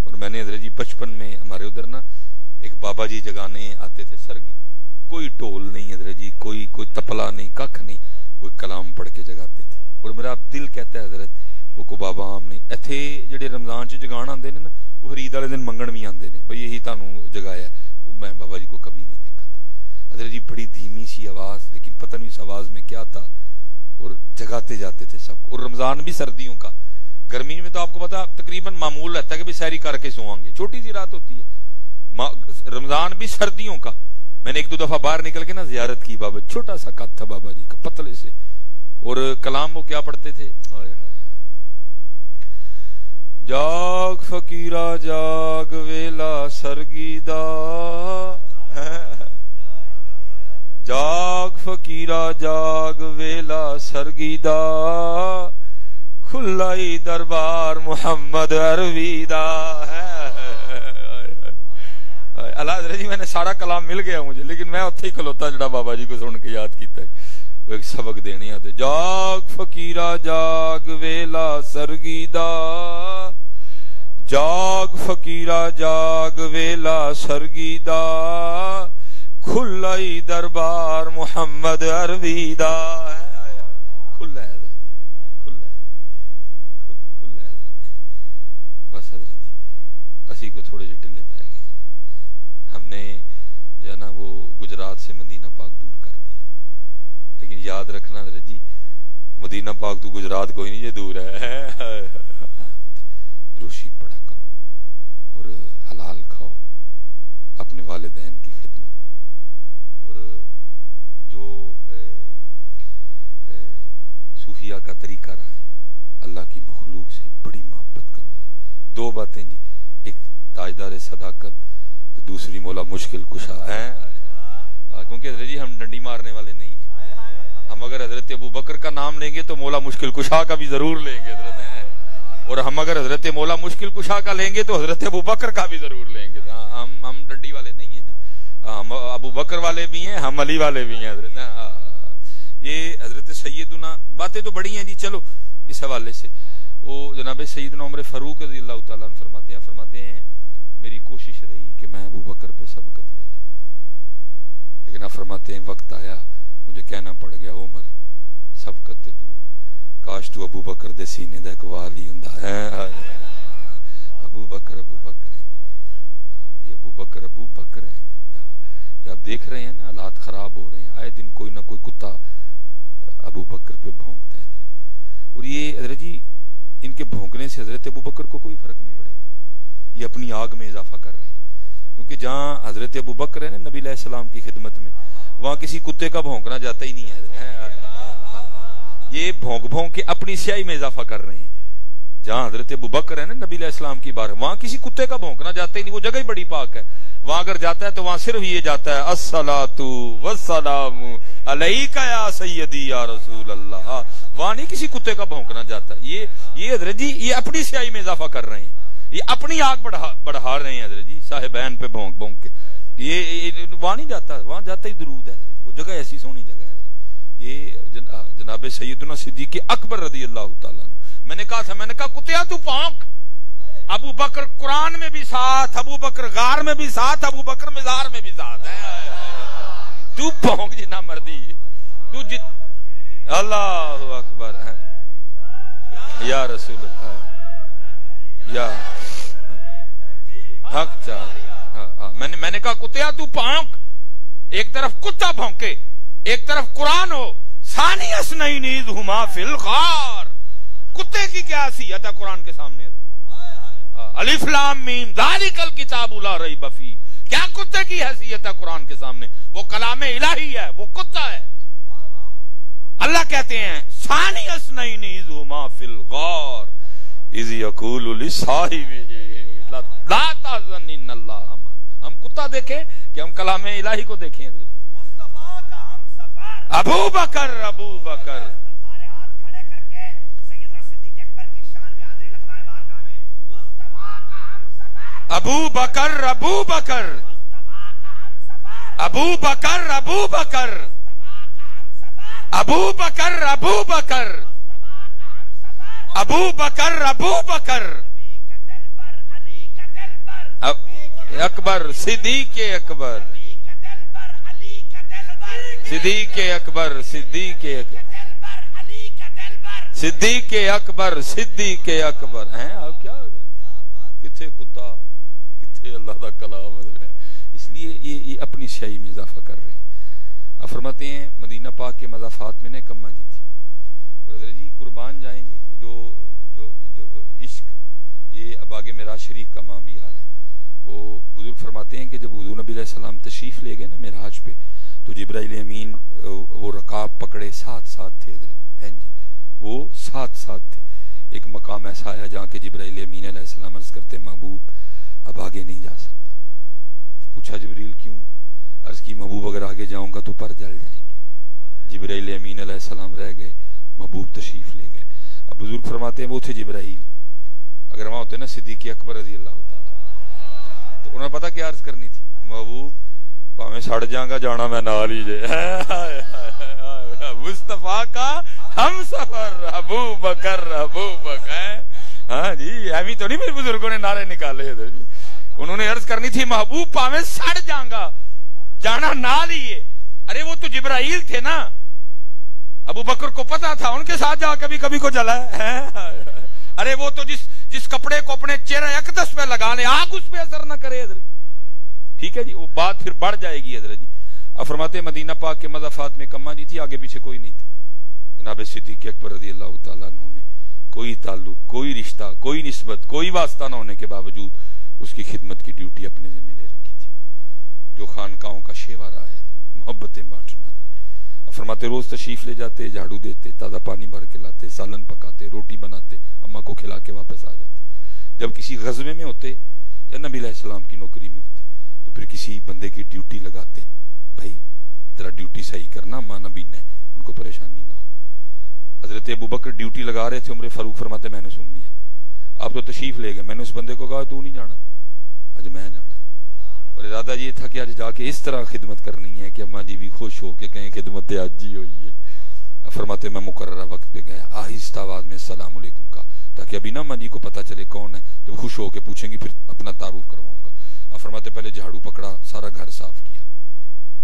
और मैंने हजरत जी बचपन में हमारे उधर ना एक बाबा जी जगाने आते थे सरगी, कोई टोल नहीं हजरत जी, कोई तपला नहीं, कख नहीं, कोई कलाम पढ़ के जगाते थे। और मेरा दिल कहता है हजरत वो को बाबा आम नहीं इतने जेडे रमजान च जगान आते ने ना वो ईद वाले दिन मंगण भी आते हैं, भाई यही थानू जगाया। वो मैं बाबा जी को कभी नहीं देखा था हजरत जी, बड़ी धीमी सी आवाज, लेकिन पता नहीं उस आवाज में क्या था और जगाते जाते थे सबको। और रमजान भी सर्दियों का, गर्मी में तो आपको पता तकरीबन मामूल रहता है कि सैरी करके सोएंगे, छोटी सी रात होती है। रमजान भी सर्दियों का, मैंने 1-2 दफा बाहर निकल के ना जियारत की बाबा, छोटा सा कद था बाबा जी का पतले से, और कलाम वो क्या पढ़ते थे जाग फकीरा जाग वेला सरगीदा, जाग फकीरा जाग वेला सरगीदा, खुलाई दरबार मोहम्मद अरवीदा। अल्लाह जी मैंने सारा कलाम मिल गया मुझे, लेकिन मैं उत्थे ही खलोता जड़ा बाबा जी को सुन के याद किया। एक सबक देनी है। जाग फकीरा जाग वेला सरगी दा, जाग फकीरा जाग वेला सरगी दा, खुला ही दरबार मुहम्मद अरबी दा। खुला है खुला है खुला है। बस हजरत जी असी को थोड़े से ढिले पै गए। हमने जो है ना वो गुजरात से मदीना पाक दूर कर दिया, लेकिन याद रखना हजरत जी मदीना पाक तो गुजरात कोई नहीं ये दूर है। रोशी पड़ा करो और हलाल खाओ, अपने वालिदैन की खिदमत करो। और जो सूफिया का तरीका रहा है, अल्लाह की मखलूक से बड़ी मोहब्बत करो। दो बातें जी, एक ताजदार सदाकत तो दूसरी मौला मुश्किल कुशा है। क्योंकि हजरत जी हम डंडी मारने वाले नहीं हैं। हम अगर हजरत अबू बकर का नाम लेंगे तो मौला मुश्किल कुशा का भी जरूर लेंगे हजरत है, और हम अगर हजरत मौला मुश्किल कुशा का लेंगे तो हजरत अबू बकर का भी जरूर लेंगे। हम डंडी वाले नहीं हैं। हम अबू बकर वाले भी हैं, हम अली वाले भी हैं हजरत। ये हजरत सैयदना बातें तो बड़ी हैं जी। चलो इस हवाले से वो जनाब सैयदना उमर फारूक रज़ी अल्लाह तआला अन्हु फरमाते हैं मेरी कोशिश रही कि मैं अबू बकर पे सबकत ले जाऊं, लेकिन आप फरमाते हैं वक्त आया मुझे कहना पड़ गया उमर सबकत ते दूर, काश तू अबू बकर दे सीने दा इकवाल ही हुंदा। अबू बकर ये अबू बकर हैं। आप देख रहे हैं ना हालात खराब हो रहे हैं, आए दिन कोई ना कोई कुत्ता अबू बकर पे भौंकता है। और ये हजरत जी इनके भौंकने से हजरत अबू बकर को कोई फर्क नहीं पड़ेगा, ये अपनी आग में इजाफा कर रहे हैं। क्योंकि जहां हजरत अबू बकर है ना नबी अलैहिस्सलाम की खिदमत में, वहां किसी कुत्ते का भौंकना जाता ही नहीं है। ये भौंक के अपनी स्याही में इजाफा कर रहे हैं। जहां हजरत अबू बकर है ना नबी अलैहिस्सलाम की बारगाह, वहां किसी कुत्ते का भौंकना जाता ही नहीं। वो जगह ही बड़ी पाक है, वहां अगर जाता है तो वहां सिर्फ ये जाता है अस्सलातु वस्सलामु अलैका या सय्यदी या रसूल अल्लाह। वहां नहीं किसी कुत्ते का भौंकना जाता। ये हजरत जी ये अपनी स्याही में इजाफा कर रहे हैं, ये अपनी आग बढ़ा रहे हैं हजरत जी साहिबैन पे भौंक के। ये वहां नहीं जाता, वहां जाता ही दुरूद है। वो जगह ऐसी सोहनी जगह है। ये जनाब सैयदना सिद्दीक़ अकबर रज़ी अल्लाह तआला अन्हु, मैंने कहा कुत्तिया तू भौंक। अबू बकर कुरान में भी साथ, अबू बकर गार में भी साथ, अबू बकर मजार में भी साथ है। तू भौंक जितना मर्दी, तू जित अल्लाहु अकबर है या रसूल अल्लाह या हक चाहे। मैंने कहा कुत्तिया तू भौंक। एक तरफ कुत्ता भौंके, एक तरफ कुरान हो। सानियस नहीं नीज हुमा फिल गार। कुत्ते की क्या हैसियत है कुरान के सामने? अलिफ लाम मीम ज़ालिकल किताबु ला रैब फी। क्या कुत्ते की हैसियत है कुरान के सामने? वो कलाम इलाही है, वो कुत्ता है। अल्लाह कहते हैं सानियस नहीं नीज हुमा फिल गार इज़ यक़ूलु लिसाहिबिही ला तहज़न इन्नल्लाह माअना। हम कुत्ता देखें कि हम कलाम इलाही को देखें? अबू बकर अकबर सिद्दीक़ अकबर हैं। आप क्या किथे कुत्ता किथे अल्लाह का कलाम। इसलिए ये अपनी स्याही में इजाफा कर रहे हैं। अब फरमाते हैं मदीना पाक के मज़ाफात में ने कम्मा जी थी। और हजरत जी कुर्बान जाएं जी, जो इश्क ये अब आगे मेराज शरीफ का माँ भी आ रहा है। वो बुजुर्ग फरमाते हैं कि जब हुजूर नबी अलैहिस्सलाम तशरीफ ले गए ना मेराज पे, तो जिब्राइल अमीन वो रकाब पकड़े साथ थे हैं जी। वो साथ थे। एक मकाम ऐसा आया जहाँ के जिब्राइल अमीन अलैहिस्सलाम अर्ज करते महबूब अब आगे नहीं जा सकता। पूछा जिब्रील क्यों? अर्ज की महबूब अगर आगे जाऊँगा तो पर जल जाएंगे। जिब्राइल अमीन अलैहिस्सलाम रह गए, महबूब तशरीफ ले गए। अब बुजुर्ग फरमाते हैं वो थे जिब्राइल, अगर वहाँ होते ना सिद्दीक़ अकबर रज़ी अल्लाह तआला, तो उन्हें पता क्या अर्ज करनी थी? महबूब भावें सड़ जाऊंगा, जाना मैं नाल ही जे। मुस्तफा का हम सफर अबू बकर। हाँ जी, अभी तो नहीं मेरे बुजुर्गों ने नारे निकाले इधर जी। उन्होंने अर्ज करनी थी, महबूब पावे सड़ जाऊंगा जाना ना लिए। अरे वो तो जिब्राइल थे ना, अबू बकर को पता था, उनके साथ जा कभी कभी को जला है। अरे वो तो जिस कपड़े को अपने चेहरा अकदस पे लगाने आग उस पर असर ना करे इधर। ठीक है जी, वो बात फिर बढ़ जाएगी इधर जी। अब फरमाते मदीना पाक के मज़ाफ़ात में कम्मा जी थी, आगे पीछे कोई नहीं था। जनाब सिद्दीक़ अकबर रज़ी अल्लाह तआला अन्हु ने कोई ताल्लुक, कोई रिश्ता, कोई निस्बत, कोई वास्ता न होने के बावजूद उसकी खिदमत की ड्यूटी अपने जिम्मे ले रखी थी, जो खानकाहों का शेवा रहा है, मोहब्बतें बांटना। अब फरमाते रोज तशरीफ ले जाते, झाड़ू देते, ताज़ा पानी भर के लाते, सालन पकाते, रोटी बनाते, अम्मा को खिला के वापस आ जाते। जब किसी गज़वे में होते या नबी अलैहिस्सलाम की नौकरी में होते तो फिर किसी बंदे की ड्यूटी लगाते, भाई तेरा ड्यूटी सही करना, मां नबी ने उनको परेशानी ना हो। हजरत अबू बकर ड्यूटी लगा रहे थे, उम्र फारूक फरमाते मैंने सुन लिया, आप तो तशरीफ ले गए। मैंने उस बंदे को कहा तू नहीं जाना, आज मैं जाना है, और इरादा ये था कि आज जाके इस तरह खिदमत करनी है कि अम्मा जी भी खुश हो के कहीं खिदमत आज जी हुई है। फरमाते मैं मुकर्ररा वक्त पे गया, आहिस्ता आवाज में अस्सलाम वालेकुम का, ताकि अभी ना अम्मा जी को पता चले कौन है, जब खुश होके पूछेंगी फिर अपना तारुफ करवाऊंगा। अब फरमाते पहले झाड़ू पकड़ा, सारा घर साफ किया,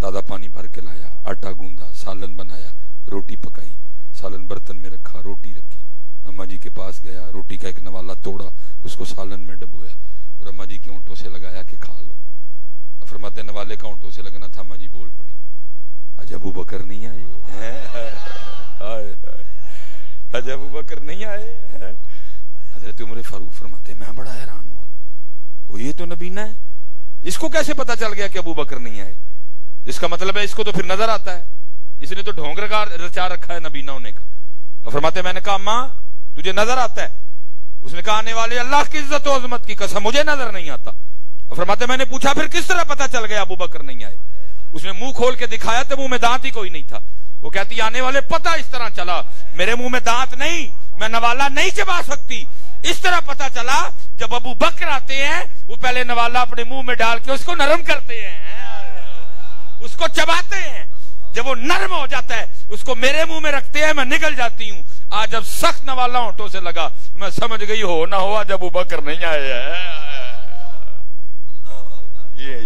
ताज़ा पानी भर के लाया, आटा गूंदा, सालन बनाया, रोटी पकाई, सालन बर्तन में रखा, रोटी रखी, अम्मा जी के पास गया, रोटी का एक नवाला तोड़ा, उसको सालन में डबोया और अम्मा जी के ऊँटों से लगाया कि खा लो। अब फरमाते नवाले का ऊँटों से लगना था, अम्मा जी बोल पड़ी, आज अबू बकर नहीं आए, आज अबू बकर नहीं आए। हजरत उमर फारूक फरमाते मैं बड़ा हैरान हुआ, वो ये तो नबीना है, इसको कैसे पता चल गया कि अबू बकर नहीं आए। इसका मतलब है इसको तो फिर नजर आता है, इसने तो ढोंग रचा रखा है नबीना होने का। और फरमाते मैंने कहा अम्मा तुझे नजर आता है? उसने कहा आने वाले अल्लाह की इज्जत और अज़मत की कसम मुझे नजर नहीं आता। और फरमाते मैंने पूछा फिर किस तरह पता चल गया अबू बकर नहीं आए? उसने मुंह खोल के दिखाया तो मुंह में दांत ही कोई नहीं था। वो कहती आने वाले पता इस तरह चला, मेरे मुंह में दांत नहीं, मैं नवाला नहीं चबा सकती, इस तरह पता चला जब अबू बकर आते हैं वो पहले नवाला अपने मुंह में डाल के उसको नरम करते हैं, उसको चबाते हैं, जब वो नरम हो जाता है उसको मेरे मुंह में रखते हैं, मैं निकल जाती हूँ। आज जब सख्त नवाला होंठों से लगा मैं समझ गई हो ना हो जब अबू बकर नहीं आए। ये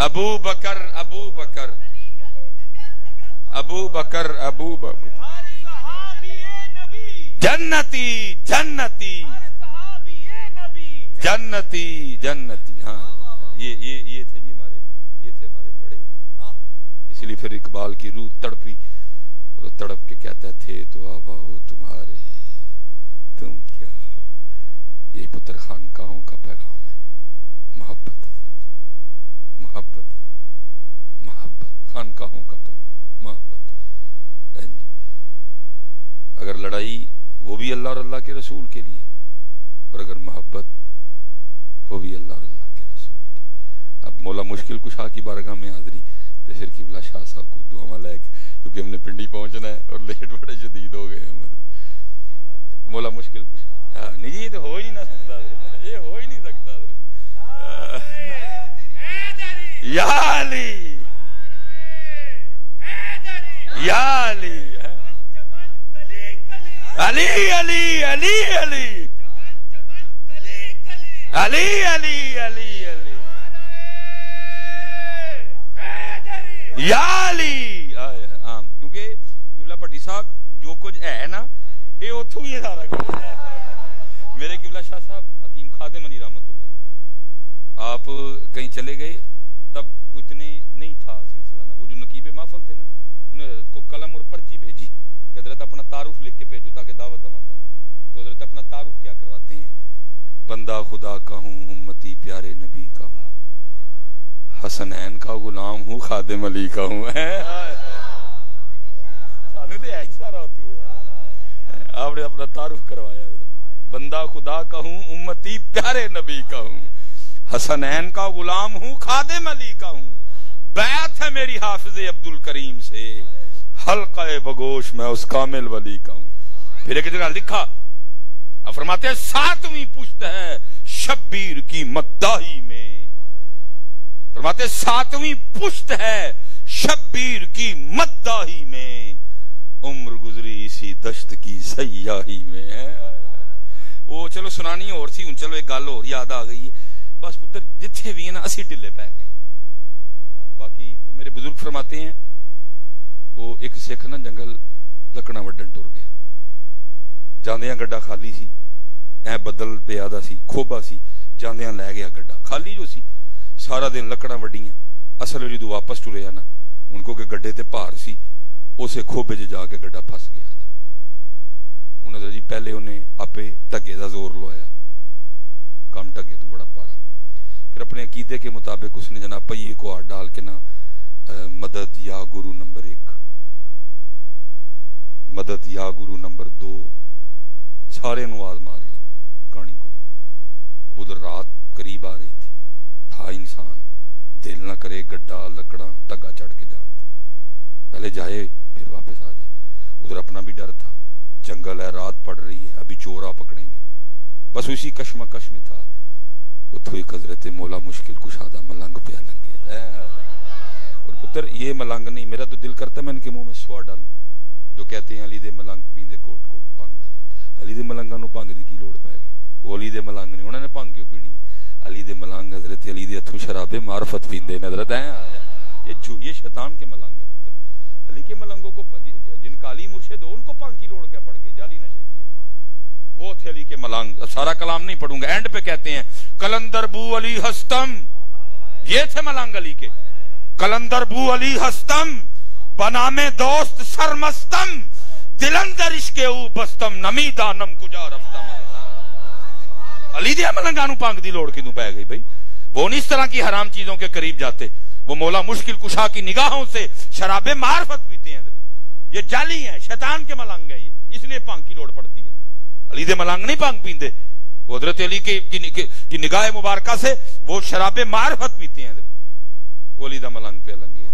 अबू बकर जन्नती। हाँ ये थे जी हमारे बड़े। इसलिए फिर इकबाल की रूह तड़पी और तड़प के कहता थे तो आबा हो तुम्हारे, तुम क्या हो। ये पुत्र खानकाहों का पैगाम है, मोहब्बत खानकाहों का पैगाम, मोहब्बत। अगर लड़ाई वो भी अल्लाह और अल्लाह के रसूल के लिए, और अगर मोहब्बत वो भी अल्लाह और अल्लाह के रसूल के। अब मौला मुश्किल कुशा की बारगाह में हाजरी तशर किबला शाह साहब को दुआवा लायक, क्योंकि हमने पिंडी पहुंचना है और लेट बड़े शदीद हो गए हैं। मौला मुश्किल कुशा नहीं जी, ये तो हो ही ना सकता, ये हो ही नहीं सकता। या अली अली अली अली अली अली अली अली अली या अली। आम क्योंकि किबला पट्टी साहब जो कुछ है ना ये उथू ही सारा कुछ। मेरे किबला शाह साहब हकीम खादिम अली रहमतुल्लाह आप कहीं चले गए तब इतने नहीं था सिलसिला ना, वो जो नकीब महफल थे ना उन्हें हजरत को कलम और पर्ची भेजी, हजरत अपना तारुफ लिख के भेजो ताकि दावत दवाता। तो हजरत अपना तारुफ क्या करवाते हैं, बंदा खुदा का हूँ, उम्मती प्यारे नबी का हूँ, हसनैन का गुलाम हूँ, खादिम अली का हूँ। आपने अपना तारुफ करवाया, बंदा खुदा का हूँ, उम्मती प्यारे नबी का हूँ, हसनैन का गुलाम हूँ, खादिम अली का हूँ, बैत है मेरी हाफिज अब्दुल करीम से, हल्का बगोश मैं उस कामिल वली का हूँ। फिर एक जगह लिखा, अब फरमाते हैं सातवीं पुश्त है शब्बीर की मद्दाही में, फरमाते सातवीं पुश्त है शब्बीर की मद्दाही में, उम्र गुजरी इसी दश्त की सयाही में। वो चलो सुनानी और सी, चलो एक गल और याद आ गई है। बस पुत्र जिथे भी है ना असी ढिले पै गए। बाकी मेरे बुजुर्ग फरमाते हैं वो एक सिख ना जंगल लकड़ा वड्डन टुर गया, जांदियां गड्डा खाली सी, ऐ बदल पिया दा सी, खोबा सी, जांदियां लै गया गड्डा खाली जो सी। सारा दिन लकड़ा वड्डियां, असल जो वापस टुरे आना उनको के गड्डे ते भार सी, उसे खोबे च जाके गड्डा फस गया। उन्हें जी पहले उन्हें आपे ढगे का जोर लवाया, कम ढगे तो बड़ा पारा, फिर अपने अकीदे के मुताबिक उसने जना पहिए को हाथ डाल के ना मदद या गुरु नंबर 2 सारे आवाज मार ली। कहानी कोई अब उधर रात करीब आ रही थी, था इंसान दिल ना करे गड्ढा लकड़ा ढगा चढ़ के जान, पहले जाए फिर वापस आ जाए। उधर अपना भी डर था, जंगल है, रात पड़ रही है, अभी चोरा पकड़ेंगे। बस उसी कश्मकश में था, उतों हजरत मौला मुश्किल कुशादा मलंग पे लंगे। और पुत्र ये मलंग नहीं, मेरा तो दिल करता मैं इनके मुंह में सुआ डालूं, जो कहते हैं अली दे मलंग पींदे कोट कोट भंग। अली दे मलंगा नूं भंग दी की लोड़ पै गई, वो अली दे मलंग ने, उन्होंने भंग क्यों पीनी? अली दे मलंग हजरत अली दे हथों शराबे मार्फत पींदे नजरत है। ये शैतान के मलंग है पुत्र, अली के मलंगों को जिनका अली मुर्शिद हो उनको भंग की लोड़ क्या पड़ गई? जाली नशे की वो थे अली के मलंग। सारा कलाम नहीं पढ़ूंगा, एंड पे कहते हैं कलंदर बू अली हस्तम, ये थे मलंग अली के। कलंदर बू अली हस्तम बनामे दोस्त सरमस्तम, दिलंदर इश्के ऊ बस्तम नमी दानम कुजा रफ्तम। अली दिया मलंगा नू पांग दी लोड़ किनू पै गई भाई? वो नहीं इस तरह की हराम चीजों के करीब जाते, वो मौला मुश्किल कुशा की निगाहों से शराबे मार्फत पीते हैं। ये जाली है, शैतान के मलंग है ये, इसलिए पांग की लोड़ पड़ती है। अली दे मलंग नहीं पांग पींदे, वो हजरत अली की निगाह मुबारका से वो शराबे मार्फत पीते हैं। वो अली दा मलंग पे लंगे,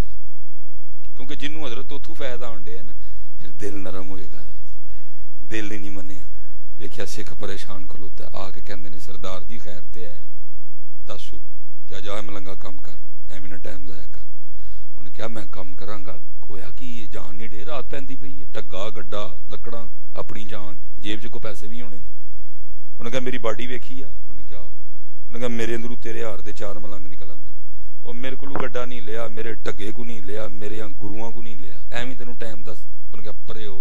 क्योंकि जिन्होंने हजरत उतू फायदा आंडे है ना, फिर दिल नरम होएगा। दिल नहीं मनिया, देखिया सिख परेशान खलोता आके कहते हैं सरदार जी खैर ते है, दसू क्या जा मलंगा कम कर, एवं ना टाइम जाया कर। उन्हें क्या मैं कम करांगा, होया कि जान नहीं ढेर रात पैंदी पई है, ढगा गड्डा लकड़ा अपनी जान, जेब च कोई पैसे भी होने। उन्हें कहा मेरी बाडी वेखी आ, उन्हें क्या उन्हें कहा मेरे अंदरू तेरे हार दे चार मलंग निकल आते, और मेरे को गड्डा नहीं लिया, मेरे ढगे को नहीं लिया, मेरे गुरुआ को नहीं लिया, एवं तेन टाइम दस। उन्हें कहा परे हो,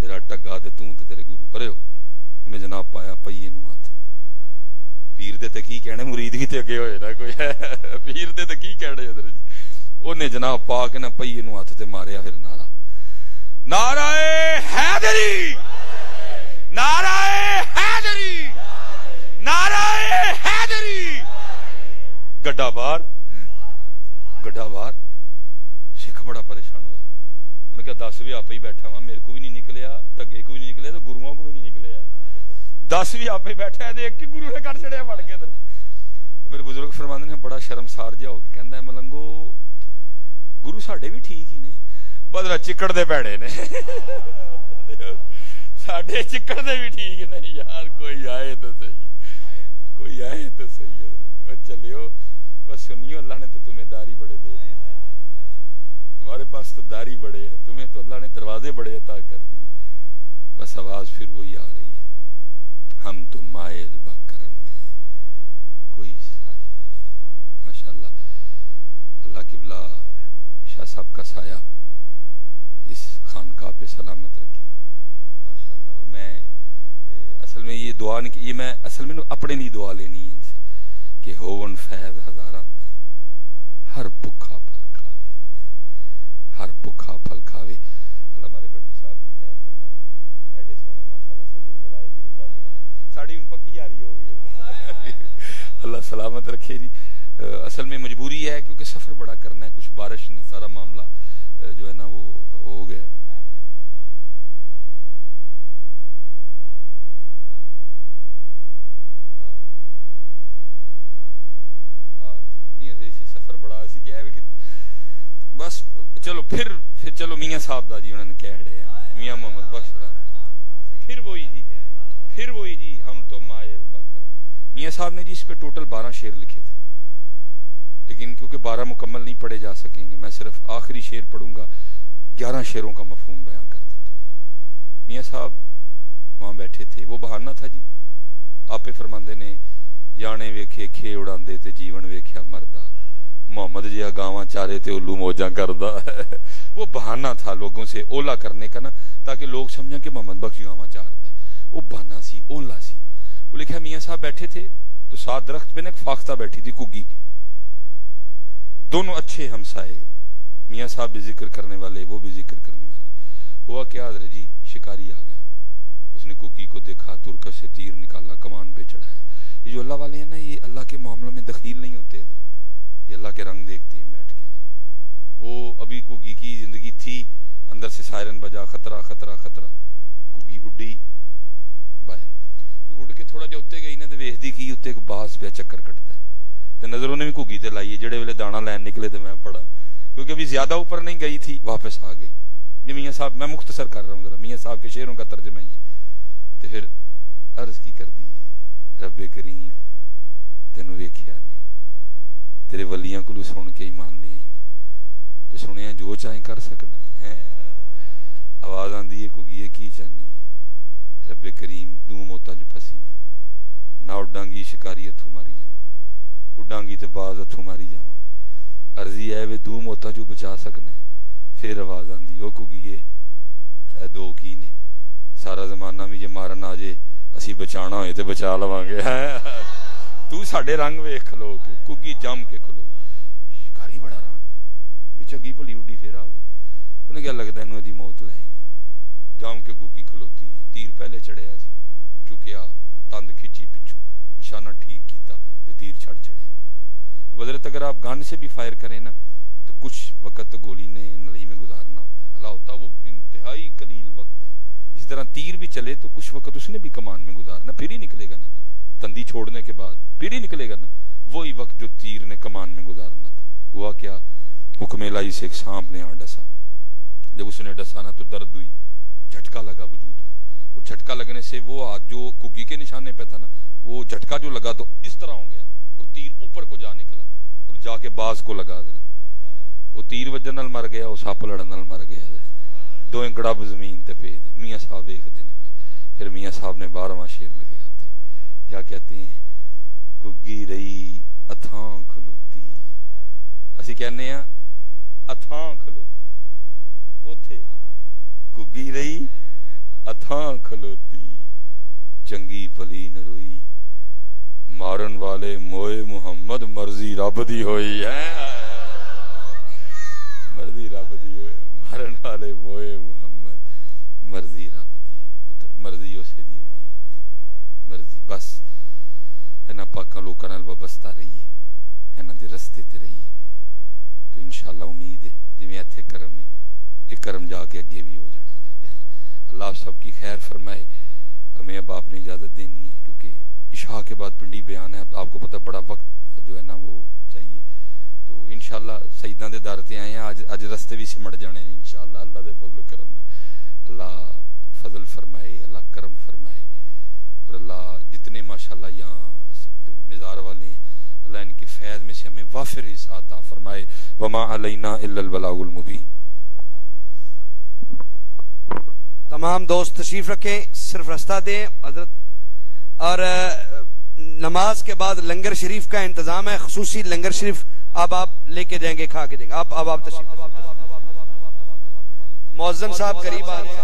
तेरा ढगा ते तू ते तेरे गुरु परे हो। उन्हें जनाब पाया पईए नूं हथ, पीर दे ते की कहने, मुरीद ही ते अगे होए ना कोई पीर दे ते की कहने। उन्हें जनाब पा के ना पईए नूं हथ ते मारिया, फिर नारा नाराए हैदरी, नाराए हैदरी, नाराए हैदरी। गड्डा बाहर, गड्डा बाहर। सिख बड़ा परेशान होया, उन्हें कहा दस भी आप ही बैठा वा, मेरे को भी नहीं निकलिया, ढगे को भी नहीं निकलिया, तो गुरुओं को भी नहीं निकलिया, दस भी आप ही बैठा है, एक ही गुरु ने कर चढ़िया फट गया। मेरे बुजुर्ग फरमांदे ने बड़ा शर्मसार जिहा होकर कहता है मलंगो गुरु साढ़े भी ठीक ही ने, बदला चिकड़ दे भैड़े ने साढ़े चिकड़ दे भी ठीक नहीं यार, कोई आए तो सही, कोई आए तो सही। चलियो बस सुनियो, अल्लाह ने तो तुम्हें दारी बड़े दे दी, तुम्हारे पास तो दारी बड़े है, तुम्हें तो अल्लाह ने दरवाजे बड़े अता कर दिए। बस आवाज फिर वही आ रही है, हम तो मायल बकरम है कोई साहिल नहीं। माशाल्लाह अल्लाह किबला शाह साहब का साया इस खानकाह पे सलामत रखी। माशाल्लाह। और मैं असल में ये दुआ नहीं, ये मैं असल में अपने लिए दुआ लेनी है कि होवन फैज हजारां ताई, हर भुखा फल खावे, हर भुखा फल खावे। अल्लाह हमारे बड्डी साहब की खैर फरमाए, एडे सोने माशाल्लाह सैयद मिलाए भी साहब साड़ी पक्की यारी हो गई अल्लाह सलामत रखे जी। असल में मजबूरी है क्योंकि सफर बड़ा करना है, कुछ बारिश ने सारा मामला जो है ना वो हो गया। बस चलो फिर चलो मियाँ साहब दा जी उन्होंने कह रहे हैं, मियाँ मोहम्मद बख्श फिर वही जी हम तो मायल बकरम। मियाँ साहब ने जी इस पे टोटल 12 शेर लिखे थे, लेकिन क्योंकि 12 मुकम्मल नहीं पढ़े जा सकेंगे, मैं सिर्फ आखिरी शेर पढ़ूंगा, 11 शेरों का मफहूम बयान कर देता हूँ। मियाँ साहब वहाँ बैठे थे, वो बहाना था जी, आपे फरमांदे ने जाने वेखे खे उड़ाते ते जीवन वेख्या मरदा, मोहम्मद जिहा गावां चारे ते उल्लू मौजा करदा। वो बहाना था लोगों से ओला करने का ना, ताकि लोग समझें कि मोहम्मद बख्श गावां चारदा। वो बहाना सी, ओला सी। वो लिखा मियाँ साहब बैठे थे तो साथ दरख्त पे ना एक फाख्ता बैठी थी कुगी, दोनों अच्छे हमसाए, मियाँ साहब भी जिक्र करने वाले वो भी जिक्र करने वाले। हुआ क्या हजरत जी, शिकारी आ गया, उसने कुकी को देखा, तुरकश से तीर निकाला, कमान पे चढ़ाया। ये जो अल्लाह वाले हैं ना, ये अल्लाह के मामलों में दखील नहीं होते, ये अल्लाह के रंग देखते हैं बैठ के। वो अभी कुकी की जिंदगी थी, अंदर से सायरन बजा, खतरा खतरा खतरा, कुकी उड्डी बाहर, उड़ के थोड़ा जहा उत्ते गई ना तो वेखदी की उत्ते एक बास पे चक्कर कटता है, तो नजर उन्हें भी कुकी ते लाई है, जेड़े वेले दाना लैन निकले तो मैं पड़ा, क्योंकि अभी ज्यादा ऊपर नहीं गई थी, वापस आ गई। ये मियाँ साहब, मैं मुख्तसर कर रहा हूँ जरा, मियाँ साहब के शेरों का तर्जमा ये। तो फिर अर्ज की कर दी, रब्बे करीम तेनू वेखिया नहीं, तेरे वलियां को सुन के ईमान ले आई, तो सुनिया जो चाहे कर सकना है। आवाज आती है कुगीए की चाहनी, रब्बे करीम दू मौतां च फसीयां, ना उडांगी शिकारी हथों मारी जावांगी, उडांगी तो बाज हथों मारी जावांगी, अर्जी है वे दू मौतां चों बचा सकना है। फिर आवाज आती, ओ कुगीए ए दो की ने, सारा जमाना भी जे मारन आ जाए असी बचाना होए तो बचा लवांगे, तू साडे रंग वेख खलो के कुगी जम के खलो। शिकारी बड़ा रंग में चंगी भली उड्डी फिर आ गई, उन्हें क्या लगता है इन्होंने मौत लै आई, जम के कुगी खलोती, तीर पहले चढ़िया सी, चुकिया तंद खिंची पिछू, निशाना ठीक किया, तीर छड़ चढ़िया। अब हजरत अगर आप गन से भी फायर करें ना तो कुछ वक्त तो गोली ने नली में गुजारना होता है, अला होता वो इंतहाई कलील वक्त है। इसी तरह तीर भी चले तो कुछ वक्त उसने भी कमान में गुजारना, फिर ही निकलेगा ना जी, तंदी छोड़ने के बाद फिर ही निकलेगा ना, वही वक्त जो तीर ने कमान में गुजारना था। हुआ क्या, हुक्मेलाई से एक सांप ने यहाँ डसा, जब उसने डसा ना तो दर्द हुई, झटका लगा वजूद में, और झटका लगने से वो हाथ जो कुकी के निशाने पे था ना, वो झटका जो लगा तो इस तरह हो गया, और तीर ऊपर को जा निकला और जाके बाज को लगा, वो तीर वजन नाल मर गया, वो सप लड़न नाल मर गया, दोए गड़ब जमीन ते पे। मियाँ साहब देखते ने पे, फिर मियाँ साहब ने 12वां शेर लिखे आते, क्या कहते हैं, कुगी रही अथां खलोती, असी कहने हैं अथां खलोती, उथे कुगी रही अथां खलोती, चंगी भली न रोई, मारन वाले मोए मुहम्मद, मर्जी रब दी होई है, मर्जी रब दी होई, मारन वाले मोए मुहम्मद, मर्जी रब दी पुत्र, मर्जी उसे दी होनी, मर्जी बस इन्हां पाकां लोकां नाल वबस्ता रहिए, इन्हां दे रस्ते ते रहिए, तो इंशाअल्लाह उम्मीद है जिवें इत्थे करम ने, इह करम जाके अगे भी हो जाना। अल्लाह सब की खैर फरमाए, हमें अब आपने इजाज़त देनी है, क्योंकि इशा के बाद पिंडी बयान है, आपको पता बड़ा वक्त जो है ना वो चाहिए, तो इंशाअल्लाह सईदां दे दर ते आए हैं, आज रस्ते भी सिमट जाने हैं इंशाअल्लाह, अल्लाह दे फजल करम नाल, अल्लाह फजल फरमाए, अल्लाह करम फरमाए, और अल्लाह जितने माशाअल्लाह यहाँ मज़ार वाले हैं, अल्लाह इनके फैज़ में से हमें वाफिर हिस्सा अता फरमाए। वमा अलैना इल्लल बलागुल मुबीन। तमाम दोस्त तशरीफ रखें, सिर्फ रास्ता दें हजरत, और नमाज के बाद लंगर शरीफ का इंतजाम है, खसूसी लंगर शरीफ अब आप लेके जाएंगे, खा के देंगे आप, अब आप तशरीफ। मुअज्जिन साहब करीब आ रहे हैं।